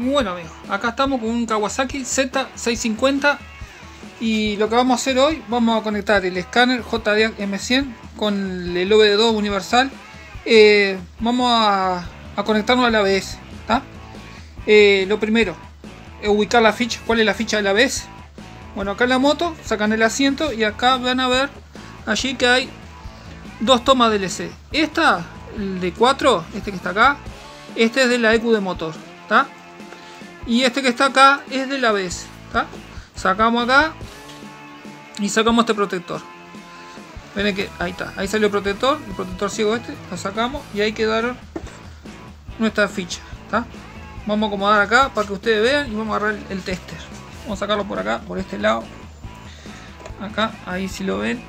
Bueno amigos, acá estamos con un Kawasaki Z650 y lo que vamos a hacer hoy, vamos a conectar el escáner JDiag M100 con el OBD2 universal. Vamos a conectarnos al ABS. Lo primero, ubicar la ficha. ¿Cuál es la ficha del ABS? Bueno, acá en la moto sacan el asiento y acá van a ver allí que hay dos tomas DLC. Esta, el de 4, este que está acá, este es de la ECU de motor, ¿está? Y este que está acá es del ABS, ¿tá? Sacamos acá y sacamos este protector. Ven que ahí está, ahí salió el protector ciego este, lo sacamos y ahí quedaron nuestras fichas, ¿tá? Vamos a acomodar acá para que ustedes vean y vamos a agarrar el tester. Vamos a sacarlo por acá, por este lado. Acá, ahí si lo ven.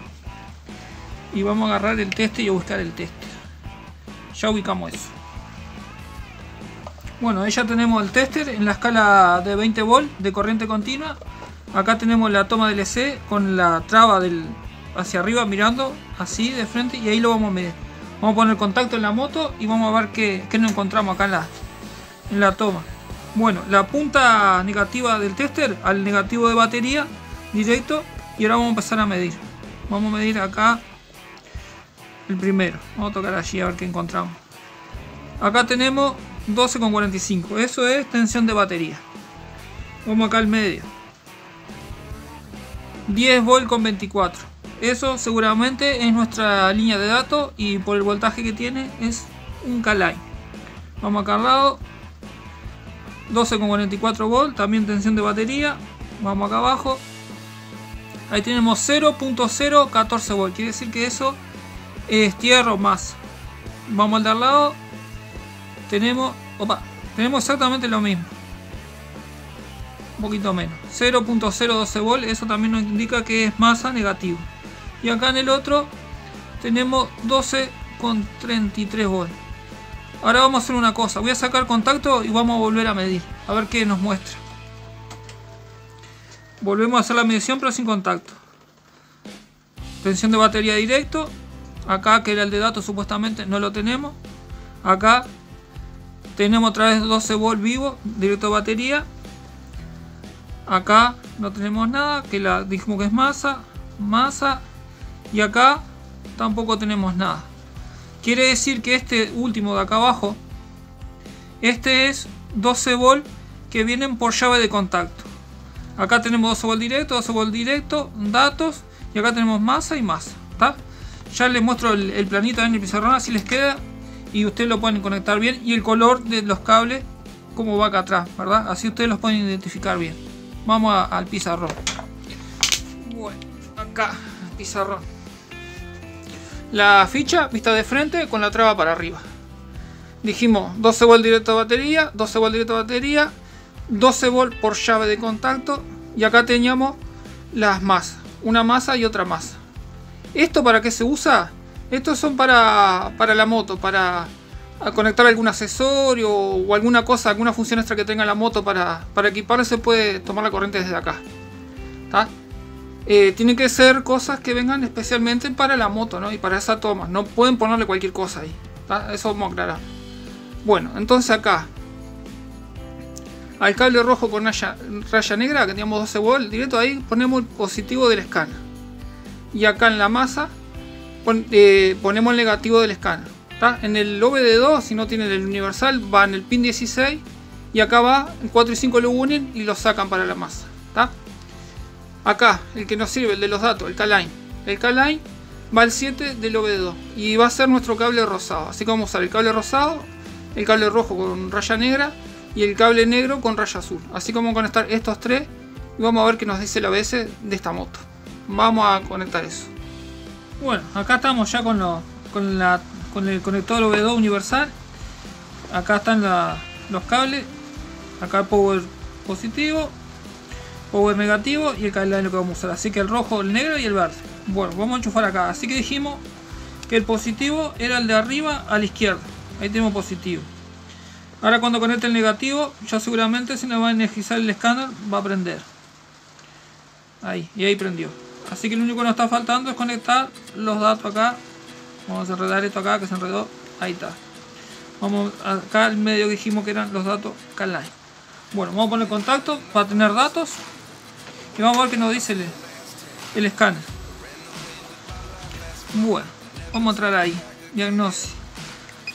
Y vamos a agarrar el tester y a buscar el tester. Ya ubicamos eso. Bueno, ahí ya tenemos el tester en la escala de 20 volt de corriente continua. Acá tenemos la toma DLC con la traba hacia arriba mirando así de frente y ahí lo vamos a medir. Vamos a poner contacto en la moto y vamos a ver qué nos encontramos acá en la toma. Bueno, la punta negativa del tester al negativo de batería directo y ahora vamos a empezar a medir. Vamos a medir acá el primero. Vamos a tocar allí a ver qué encontramos. Acá tenemos 12,45, eso es tensión de batería. Vamos acá al medio, 10 volt con 24. Eso seguramente es nuestra línea de datos y por el voltaje que tiene es un CANline. Vamos acá al lado, 12,44 volt, también tensión de batería. Vamos acá abajo, ahí tenemos 0,014 volt, quiere decir que eso es tierra o más. Vamos al de al lado, tenemos exactamente lo mismo, un poquito menos, 0,012 volt. Eso también nos indica que es masa negativo. Y acá en el otro tenemos 12,33 volt. Ahora vamos a hacer una cosa, voy a sacar contacto y vamos a volver a medir a ver qué nos muestra. Volvemos a hacer la medición pero sin contacto. Tensión de batería directo, acá que era el de datos supuestamente no lo tenemos. Acá tenemos otra vez 12 volt vivo, directo de batería. Acá no tenemos nada, que la dijimos que es masa. Y acá tampoco tenemos nada. Quiere decir que este último de acá abajo, este es 12 volt que vienen por llave de contacto. Acá tenemos 12 volt directo, datos. Y acá tenemos masa y masa, ¿tá? Ya les muestro el planito en el pizarrón, así les queda. Y ustedes lo pueden conectar bien. Y el color de los cables, como va acá atrás, ¿verdad? Así ustedes los pueden identificar bien. Vamos al pizarrón. Bueno, acá, pizarrón. La ficha vista de frente con la traba para arriba. Dijimos 12 volt directo de batería, 12 volt directo de batería, 12 volt por llave de contacto. Y acá teníamos las masas. Una masa y otra masa. ¿Esto para qué se usa? Estos son para la moto, para conectar algún accesorio o alguna cosa, alguna función extra que tenga la moto para equiparla. Se puede tomar la corriente desde acá. Tienen que ser cosas que vengan especialmente para la moto, ¿no? Y para esa toma. No pueden ponerle cualquier cosa ahí, ¿tá? Eso vamos a aclarar. Bueno, entonces acá, al cable rojo con raya negra, que teníamos 12 volt directo, ahí ponemos el positivo del escáner. Y acá en la masa ponemos el negativo del escáner. En el OBD2, si no tienen el universal, va en el pin 16 y acá va, el 4 y 5 lo unen y lo sacan para la masa, ¿tá? Acá, el que nos sirve, el de los datos, el CANline. El CANline va al 7 del OBD2 y va a ser nuestro cable rosado. Así que vamos a usar el cable rosado, el cable rojo con raya negra y el cable negro con raya azul. Así como conectar estos tres y vamos a ver qué nos dice el ABS de esta moto. Vamos a conectar eso. Bueno, acá estamos ya con el conector OBD2 universal. Acá están los cables. Acá el power positivo, power negativo y el cable es lo que vamos a usar. Así que el rojo, el negro y el verde. Bueno, vamos a enchufar acá. Así que dijimos que el positivo era el de arriba a la izquierda. Ahí tenemos positivo. Ahora cuando conecte el negativo, ya seguramente se nos va a energizar el escáner, va a prender. Ahí, y ahí prendió. Así que lo único que nos está faltando es conectar los datos acá. Vamos a enredar esto acá que se enredó. Ahí está. Vamos acá al medio que dijimos que eran los datos CANline. Bueno, vamos a poner contacto para tener datos y vamos a ver qué nos dice el escáner. Bueno, vamos a entrar ahí, diagnóstico.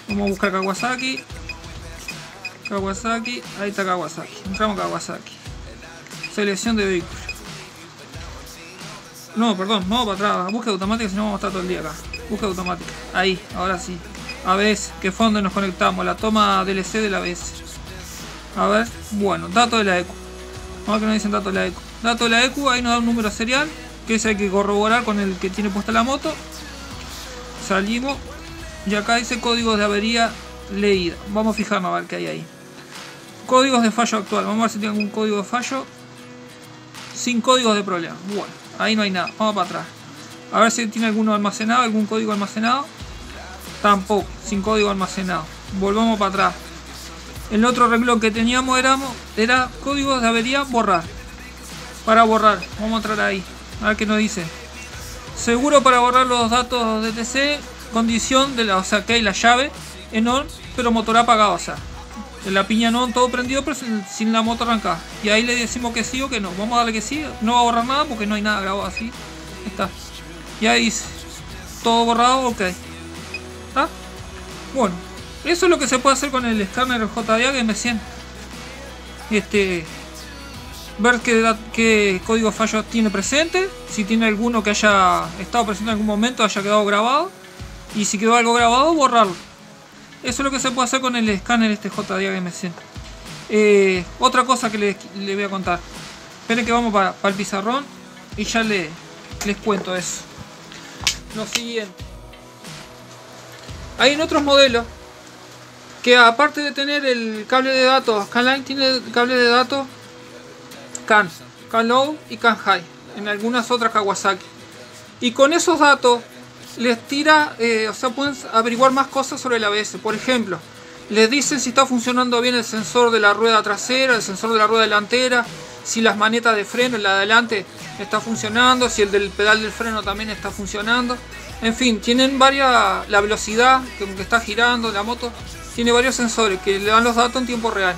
Vamos a buscar Kawasaki. Kawasaki, ahí está Kawasaki. Entramos a Kawasaki. Selección de vehículo. No, perdón, vamos para atrás. Búsqueda automática, si no vamos a estar todo el día acá. Búsqueda automática. Ahí, ahora sí. ABS, que fondo nos conectamos. La toma DLC del ABS. A ver, bueno, datos de la ECU. Vamos a ver que nos dicen datos de la ECU. Datos de la ECU, ahí nos da un número serial. Que ese hay que corroborar con el que tiene puesta la moto. Salimos. Y acá dice códigos de avería leída. Vamos a fijarnos a ver qué hay ahí. Códigos de fallo actual. Vamos a ver si tiene algún código de fallo. Sin códigos de problema. Bueno, ahí no hay nada. Vamos para atrás. A ver si tiene alguno almacenado. Algún código almacenado. Tampoco. Sin código almacenado. Volvamos para atrás. El otro renglón que teníamos era códigos de avería borrar. Para borrar. Vamos a entrar ahí. A ver qué nos dice. Seguro para borrar los datos de DTC. Condición de la, o sea, que hay la llave en on, pero motor apagado, o sea, la piña en on, todo prendido, pero sin la moto arrancada. Y ahí le decimos que sí o que no. Vamos a darle que sí, no va a borrar nada porque no hay nada grabado, así está. Y ahí dice, todo borrado, ok. ¿Está? Bueno, eso es lo que se puede hacer con el escáner JDiag M100. Ver qué código fallos tiene presente, si tiene alguno que haya estado presente en algún momento, haya quedado grabado. Y si quedó algo grabado, borrarlo. Eso es lo que se puede hacer con el escáner JDiag M100. Otra cosa que le voy a contar. Esperen que vamos para el pizarrón y ya les cuento eso. Lo siguiente. Hay en otros modelos que aparte de tener el cable de datos CANline, tiene el cable de datos CAN, CAN-LOW y CAN-HIGH. En algunas otras Kawasaki. Y con esos datos les tira, o sea, pueden averiguar más cosas sobre el ABS. Por ejemplo, les dicen si está funcionando bien el sensor de la rueda trasera, el sensor de la rueda delantera, si las manetas de freno, la de adelante está funcionando, si el del pedal del freno también está funcionando. En fin, tienen varias, la velocidad con que está girando la moto, tiene varios sensores que le dan los datos en tiempo real.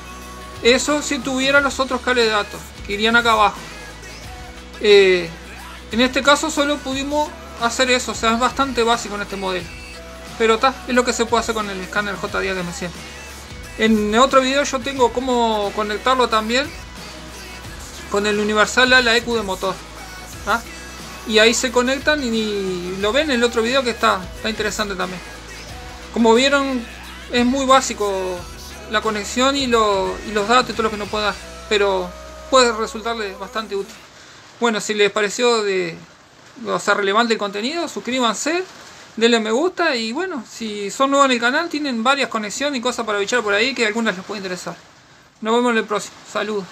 Eso si tuviera los otros cables de datos que irían acá abajo. En este caso solo pudimos hacer eso, o sea, es bastante básico en este modelo, pero está, es lo que se puede hacer con el escáner JDiag M100. En otro video yo tengo cómo conectarlo también con el universal a la ECU de motor, ¿tá? Y ahí se conectan y lo ven en el otro video, que está interesante también. Como vieron, es muy básico la conexión y los datos y todo lo que nos puede dar, pero puede resultarle bastante útil. Bueno, si les pareció relevante el contenido, suscríbanse, denle me gusta y bueno, si son nuevos en el canal, tienen varias conexiones y cosas para bichar por ahí que algunas les puede interesar. Nos vemos en el próximo, saludos.